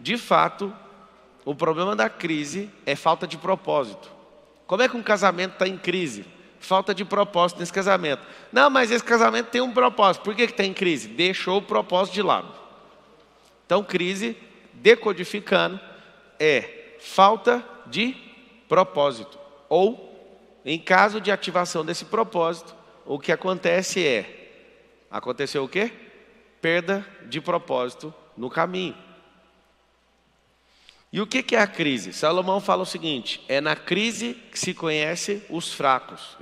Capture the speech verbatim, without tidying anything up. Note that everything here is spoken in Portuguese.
de fato, o problema da crise é falta de propósito. Como é que um casamento está em crise? Falta de propósito nesse casamento. Não, mas esse casamento tem um propósito. Por que está em crise? Deixou o propósito de lado. Então, crise, decodificando, é falta de propósito. Ou, em caso de ativação desse propósito, o que acontece é... Aconteceu o quê? Perda de propósito no caminho. E o que é a crise? Salomão fala o seguinte: é na crise que se conhece os fracos.